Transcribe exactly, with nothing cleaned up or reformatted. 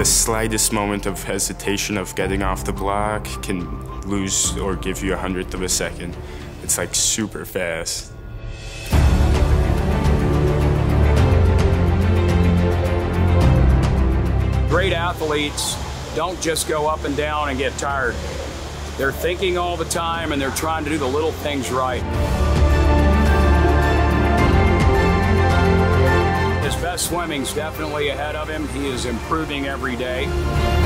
The slightest moment of hesitation of getting off the block can lose or give you a hundredth of a second. It's like super fast. Great athletes don't just go up and down and get tired. They're thinking all the time and they're trying to do the little things right. His best swimming's definitely ahead of him. He is improving every day.